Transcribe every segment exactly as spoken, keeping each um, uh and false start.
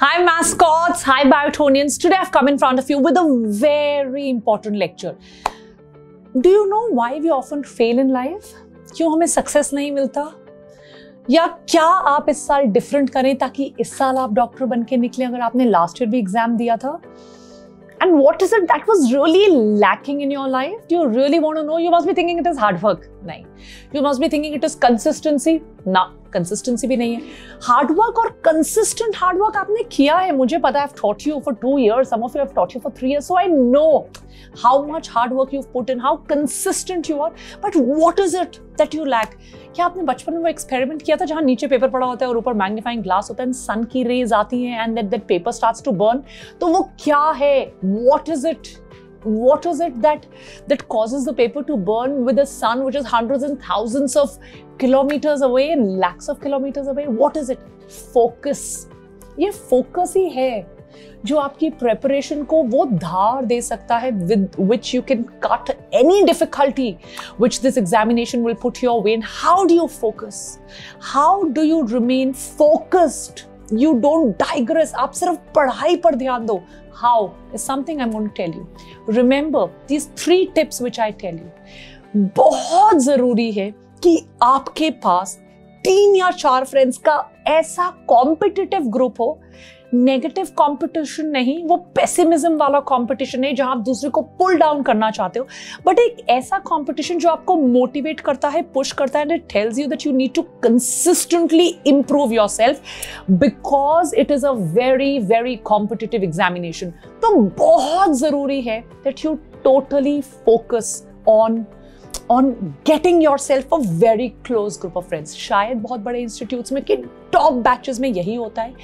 Hi mascots, hi Biotonians. Today I've come in front of you with a very important lecture. Do you know why we often fail in life? क्यों हमें success नहीं मिलता? या क्या आप इस साल different करें ताकि इस साल आप doctor बनके निकलें अगर आपने last year भी exam दिया था? And what is it that was really lacking in your life? Do you really want to know? You must be thinking it is hard work. नहीं. You must be thinking it is consistency. ना, consistency भी नहीं है. Hard work और consistent hard work आपने किया है. मुझे पता है. I've taught you for two years. Some of you have taught you for three years. So I know how much hard work you've put in, how consistent you are. But what is it that you lack? क्या आपने बचपन में वो experiment किया था जहाँ नीचे paper पड़ा होता है और ऊपर magnifying glass होता है and sun की rays आती हैं and then that paper starts to burn. तो वो क्या है? What is it? What is it that that causes the paper to burn with the sun, which is hundreds and thousands of kilometers away and lakhs of kilometers away? What is it? Focus. ये focus ही है जो आपकी preparation को वो धार दे सकता है, with which you can cut any difficulty which this examination will put your way. And how do you focus? How do you remain focused? You don't digress. आप सिर्फ पढ़ाई पर ध्यान दो. How is something I'm going to tell you. Remember these three tips which I tell you. बहुत ज़रूरी है कि आपके पास तीन या चार friends का ऐसा competitive group हो. Negative competition नहीं, वो pessimism वाला competition है जहाँ आप दूसरे को pull down करना चाहते हो. But एक ऐसा competition जो आपको motivate करता है, push करता है and it tells you that you need to consistently improve yourself because it is a very very competitive examination. तो बहुत ज़रूरी है that you totally focus on on getting yourself a very close group of friends. शायद बहुत बड़े institutes में कि top batches में यही होता है.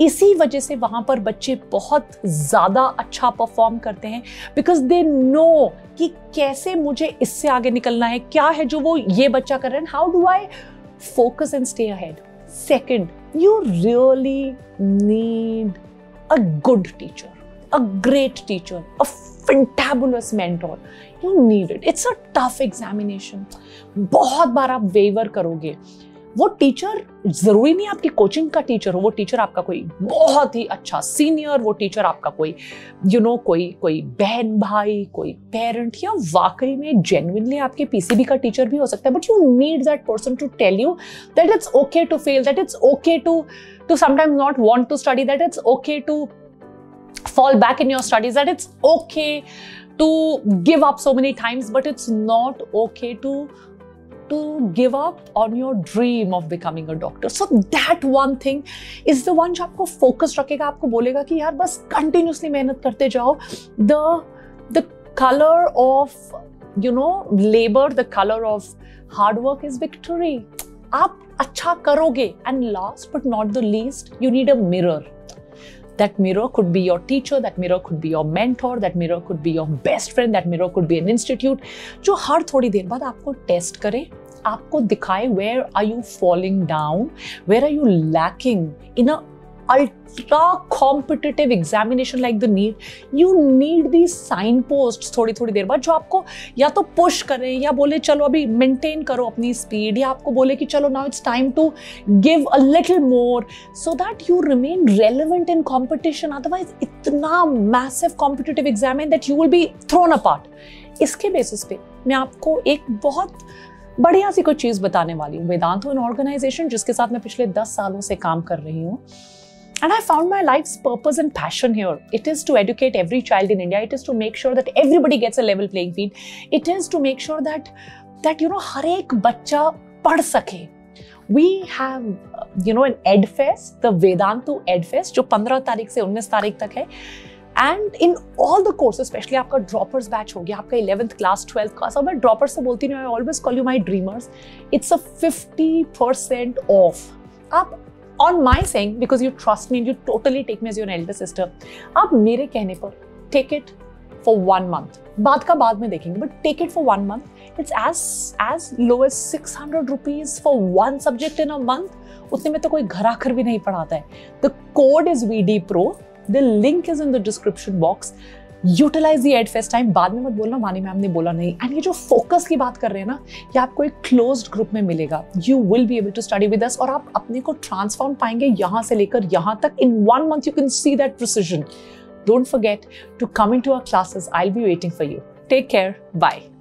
इसी वजह से वहाँ पर बच्चे बहुत ज़्यादा अच्छा perform करते हैं because they know कि कैसे मुझे इससे आगे निकलना है, क्या है जो वो ये बच्चा कर रहे हैं. How do I focus and stay ahead? Second, you really need a good teacher, a great teacher, a fantabulous mentor. You need it. It's a tough examination. बहुत बार आप waiver करोगे. वो टीचर जरूरी नहीं आपकी कोचिंग का टीचर हो, वो टीचर आपका कोई बहुत ही अच्छा सीनियर, वो टीचर आपका कोई यू नो कोई कोई बहन भाई, कोई पेरेंट या वाकई में जेन्युइनली आपके पीसीबी का टीचर भी हो सकता है. But you need that person to tell you that it's okay to fail, that it's okay to to sometimes not want to study, that it's okay to fall back in your studies, that it's okay to give up so many times, but it's not okay to to give up on your dream of becoming a doctor. So that one thing is the one जो आपको focus रखेगा, आपको बोलेगा कि यार बस continuously मेहनत करते जाओ. The the color of you know labor, the color of hard work is victory. आप अच्छा करोगे. And last but not the least, you need a mirror. That mirror could be your teacher, that mirror could be your mentor, that mirror could be your best friend, that mirror could be an institute जो हर थोड़ी देर बाद आपको test करे, आपको दिखाए where are you falling down, where are you lacking in a ultra competitive examination like the NEET. You need these signposts थोड़ी थोड़ी देर बाद जो आपको या तो push करें या बोले चलो अभी maintain करो अपनी speed, या आपको बोले कि चलो now it's time to give a little more so that you remain relevant in competition. Otherwise इतना massive competitive exam है that you will be thrown apart. इसके basis पे मैं आपको एक बहुत बढ़िया सी कोई चीज़ बताने वाली हूँ. वेदांतु an organization जिसके साथ मैं पिछले दस सालों से काम कर रही हूँ. And I found my life's purpose and passion here. It is to educate every child in India. It is to make sure that everybody gets a level playing field. It is to make sure that that you know हर एक बच्चा पढ़ सके. We have you know an EdFest, the Vedantu EdFest, जो पंद्रह तारीख से उन्नीस तारीख तक है. And in all the courses, especially आपका droppers batch हो गया, आपका eleventh class, twelfth class. अब मैं droppers से बोलती नहीं, I always call you my dreamers. It's a fifty percent off. आप on my saying, because you trust me and you totally take me as your elder sister, आप मेरे कहने पर take it for one month. बाद का बाद में देखेंगे, but take it for one month. It's as as low as six hundred rupees for one subject in a month. उतने में तो कोई घर आकर भी नहीं पढ़ाता है. The code is V D Pro. The link is in the description box. Utilise the एडफेस्ट time, बाद में मत बोलना वानी मैम ने बोला नहीं। एंड ये जो फोकस की बात कर रहे हैं ना, ये आपको एक क्लोज्ड ग्रुप में मिलेगा। You will be able to study with us और आप अपने को ट्रांसफॉर्म पाएंगे यहाँ से लेकर यहाँ तक। In one month you can see that precision. Don't forget to come into our classes. I will be waiting for you. Take care, bye.